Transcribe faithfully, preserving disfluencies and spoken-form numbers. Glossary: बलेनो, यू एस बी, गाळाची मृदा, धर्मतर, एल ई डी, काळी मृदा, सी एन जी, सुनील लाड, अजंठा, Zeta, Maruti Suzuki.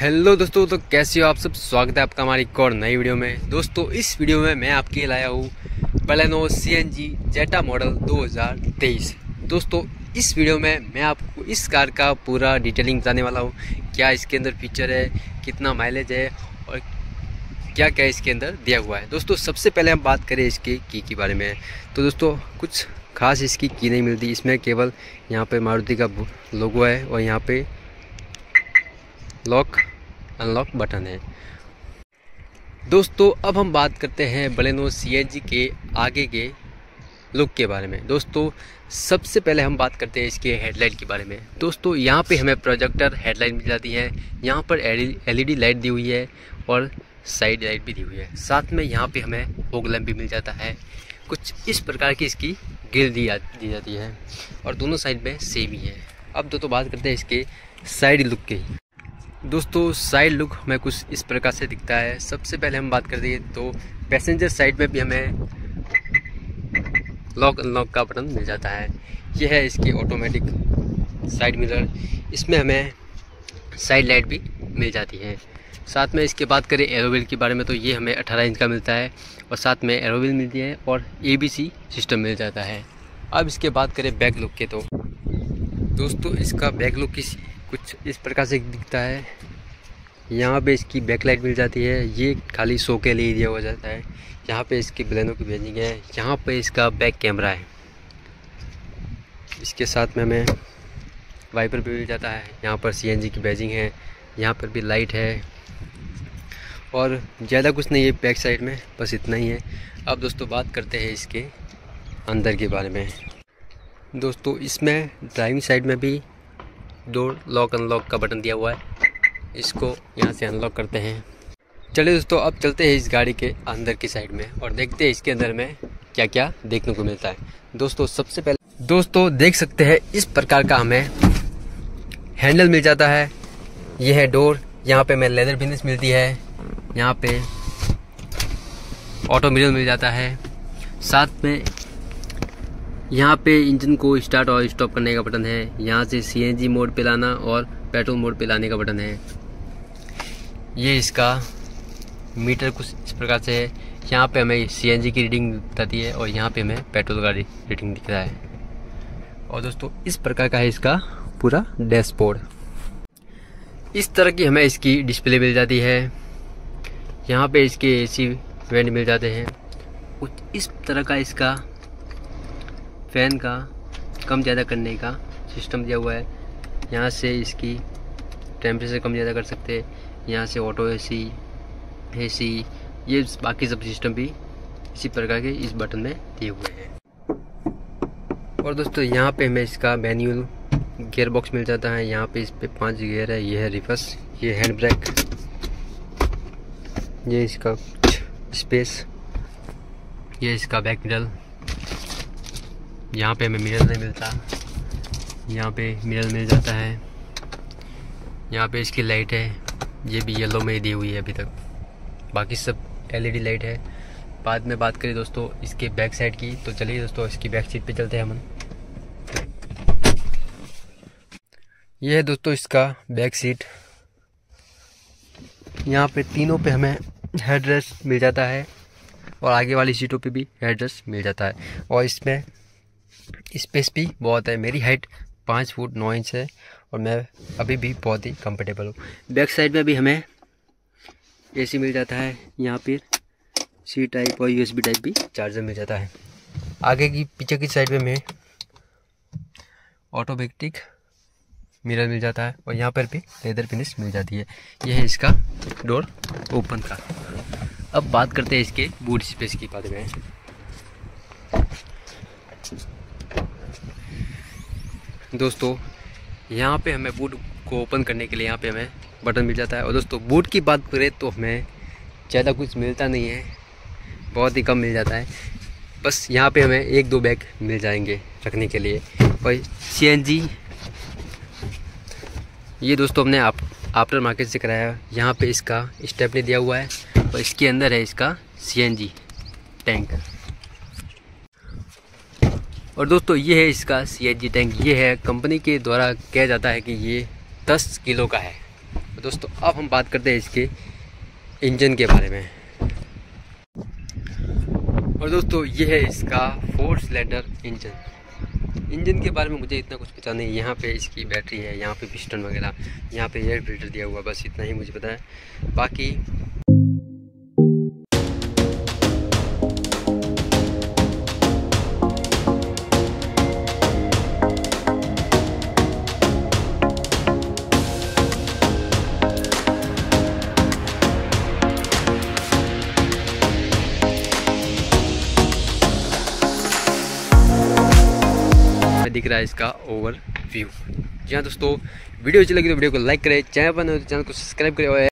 Hello दोस्तों, तो कैसे हो आप सब। स्वागत है आपका हमारी एक और नई वीडियो में। दोस्तों इस वीडियो में मैं आपके लाया हूँ बलेनो सी एन जी zeta model दो हज़ार तेईस। दोस्तों इस वीडियो में मैं आपको इस कार का पूरा डिटेलिंग बताने वाला हूँ, क्या इसके अंदर फीचर है, कितना माइलेज है और क्या क्या इसके अंदर दिया हुआ है। दोस्तों सबसे पहले हम बात करें इसके की के बारे में, तो दोस्तों कुछ खास इसकी की नहीं मिलती। इसमें केवल यहाँ पर मारुति का लोगो है और यहाँ पर लॉक अनलॉक बटन है। दोस्तों अब हम बात करते हैं बलेनो सी एन जी के आगे के लुक के बारे में। दोस्तों सबसे पहले हम बात करते हैं इसके हेडलाइट के बारे में। दोस्तों यहाँ पे हमें प्रोजेक्टर हेडलाइट मिल जाती है, यहाँ पर एल ई डी लाइट दी हुई है और साइड लाइट भी दी हुई है, साथ में यहाँ पे हमें फॉग लैंप भी मिल जाता है। कुछ इस प्रकार की इसकी ग्रिल दी दी जाती है और दोनों साइड में सेम ही है। अब दोस्तों बात करते हैं इसके साइड लुक की। दोस्तों साइड लुक हमें कुछ इस प्रकार से दिखता है। सबसे पहले हम बात करते हैं तो पैसेंजर साइड में भी हमें लॉक अनलॉक का बटन मिल जाता है। यह है इसकी ऑटोमेटिक साइड मिरर, इसमें हमें साइड लाइट भी मिल जाती है। साथ में इसके बात करें एरोविल के बारे में, तो ये हमें अठारह इंच का मिलता है और साथ में एरोविल मिलती है और ए बी सी सिस्टम मिल जाता है। अब इसके बात करें बैक लुक के, तो दोस्तों इसका बैक लुक किस कुछ इस प्रकार से दिखता है। यहाँ पे इसकी बैकलाइट मिल जाती है, ये खाली शो के लिए दिया हुआ जाता है। यहाँ पे इसकी बलेनो की बैजिंग है, यहाँ पे इसका बैक कैमरा है। इसके साथ में हमें वाइपर भी मिल जाता है, यहाँ पर सी एन जी की बैजिंग है, यहाँ पर भी लाइट है और ज़्यादा कुछ नहीं है बैक साइड में, बस इतना ही है। अब दोस्तों बात करते हैं इसके अंदर के बारे में। दोस्तों इसमें ड्राइविंग साइड में भी दो लॉक अनलॉक का बटन दिया हुआ है, इसको यहाँ से अनलॉक करते हैं। चलिए दोस्तों अब चलते हैं इस गाड़ी के अंदर की साइड में और देखते हैं इसके अंदर में क्या क्या देखने को मिलता है। दोस्तों सबसे पहले दोस्तों देख सकते हैं इस प्रकार का हमें हैंडल मिल जाता है। यह है डोर, यहाँ पे हमें लेदर फिनिश मिलती है, यहाँ पे ऑटो मिरर मिल जाता है, साथ में यहाँ पे इंजन को स्टार्ट और स्टॉप करने का बटन है, यहाँ से सी एन जी मोड पे लाना और पेट्रोल मोड पे लाने का बटन है। ये इसका मीटर कुछ इस प्रकार से है, यहाँ पे हमें सी एन जी की रीडिंग बताती है और यहाँ पे हमें पेट्रोल का रीडिंग दिख रहा है। और दोस्तों इस प्रकार का है इसका पूरा डैशबोर्ड। इस तरह की हमें इसकी डिस्प्ले मिल जाती है, यहाँ पर इसके ए सी वेंट मिल जाते हैं। कुछ इस तरह का इसका फ़ैन का कम ज़्यादा करने का सिस्टम दिया हुआ है, यहाँ से इसकी टेम्परेचर कम ज़्यादा कर सकते हैं, यहाँ से ऑटो एसी एसी ये बाकी सब सिस्टम भी इसी प्रकार के इस बटन में दिए हुए हैं। और दोस्तों यहाँ पे हमें इसका मैनुअल गियर बॉक्स मिल जाता है, यहाँ पे इस पर पाँच गियर है, ये है रिवर्स, ये हैंड ब्रेक, ये इसका स्पेस, ये इसका बैक मिरर, यहाँ पे हमें मिरर नहीं मिलता, यहाँ पे मिरर मिल जाता है, यहाँ पे इसकी लाइट है, ये भी येलो में दी हुई है अभी तक, बाकी सब एल ई डी लाइट है। बाद में बात करें दोस्तों इसके बैक साइड की, तो चलिए दोस्तों इसकी बैक सीट पे चलते हैं हम। ये है दोस्तों इसका बैक सीट, यहाँ पे तीनों पे हमें हेड रेस्ट मिल जाता है और आगे वाली सीटों पे भी हेड रेस्ट मिल जाता है और इसमें स्पेस भी बहुत है। मेरी हाइट पाँच फुट नौ इंच है और मैं अभी भी बहुत ही कंफर्टेबल हूँ। बैक साइड में भी हमें एसी मिल जाता है, यहाँ पर सी टाइप और यू एस बी टाइप भी चार्जर मिल जाता है। आगे की पीछे की साइड में हमें ऑटोमेटिक मिरर मिल जाता है और यहाँ पर भी लेदर फिनिश मिल जाती है। यह है इसका डोर ओपन का। अब बात करते हैं इसके बूट स्पेस के बारे में। दोस्तों यहाँ पे हमें बूट को ओपन करने के लिए यहाँ पे हमें बटन मिल जाता है। और दोस्तों बूट की बात करें तो हमें ज़्यादा कुछ मिलता नहीं है, बहुत ही कम मिल जाता है, बस यहाँ पे हमें एक दो बैग मिल जाएंगे रखने के लिए। और सी एन जी ये दोस्तों हमने आप, आफ्टर मार्केट से कराया, यहाँ पे इसका स्टेपनी दिया हुआ है और इसके अंदर है इसका सी एन जी टैंक। और दोस्तों ये है इसका सी एन जी टैंक, ये है कंपनी के द्वारा कहा जाता है कि ये दस किलो का है, दोस्तों अब हम बात करते हैं इसके इंजन के बारे में। और दोस्तों ये है इसका फोर सिलेंडर इंजन। इंजन के बारे में मुझे इतना कुछ पता नहीं। यहाँ पे इसकी बैटरी है, यहाँ पे पिस्टन वगैरह, यहाँ पे एयर फिल्टर दिया हुआ, बस इतना ही मुझे पता है। बाकी दिख रहा है इसका ओवर व्यू। जी हाँ दोस्तों, वीडियो अच्छी लगी तो वीडियो को लाइक करें, चैनल पर नए हो तो चैनल को सब्सक्राइब करें।